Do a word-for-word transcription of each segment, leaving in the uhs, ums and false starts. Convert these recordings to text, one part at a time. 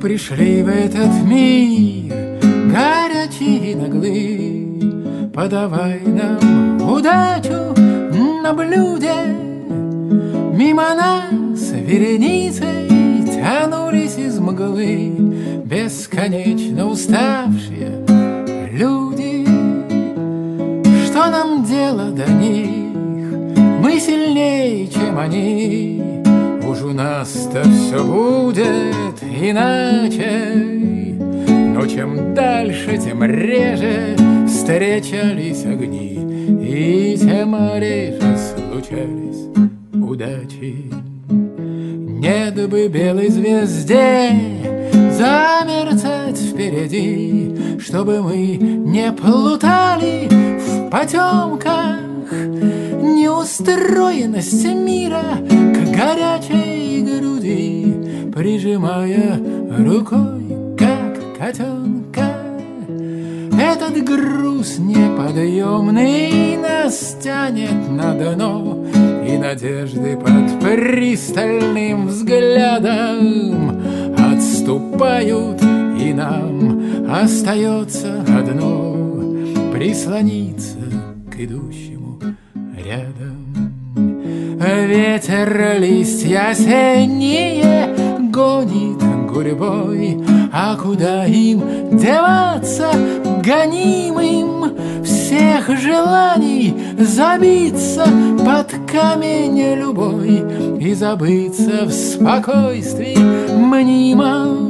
пришли в этот мир, горячие и наглые, подавай нам удачу на блюде. Мимо нас вереницей тянулись из мглы бесконечно уставшие люди. Что нам дело до них? Мы сильнее, чем они. Уж у нас-то все будет иначе. Но чем дальше, тем реже встречались огни, и тем реже случались удачи. Нет бы белой звезде замерцать впереди, чтобы мы не плутали в потемках неустроенности мира к горячей груди, прижимая рукой, как котенка. Этот груз неподъемный нас тянет на дно, и надежды под пристальным взглядом отступают, и нам остается одно — прислониться к идущему рядом. Ветер листья осенние гонит гурьбой, а куда им деваться гонимым всех желаний, забиться под камень любой и забыться в спокойствии мнимом.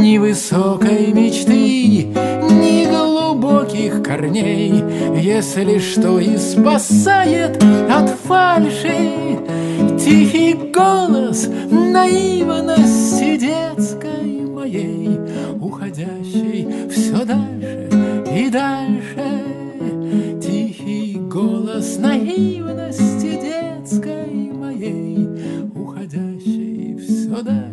Ни высокой мечты, ни глубоких корней, если что и спасает от фальши тихий голос наивности детской моей, уходящей все дальше и дальше. Тихий голос наивности детской моей, уходящей все дальше.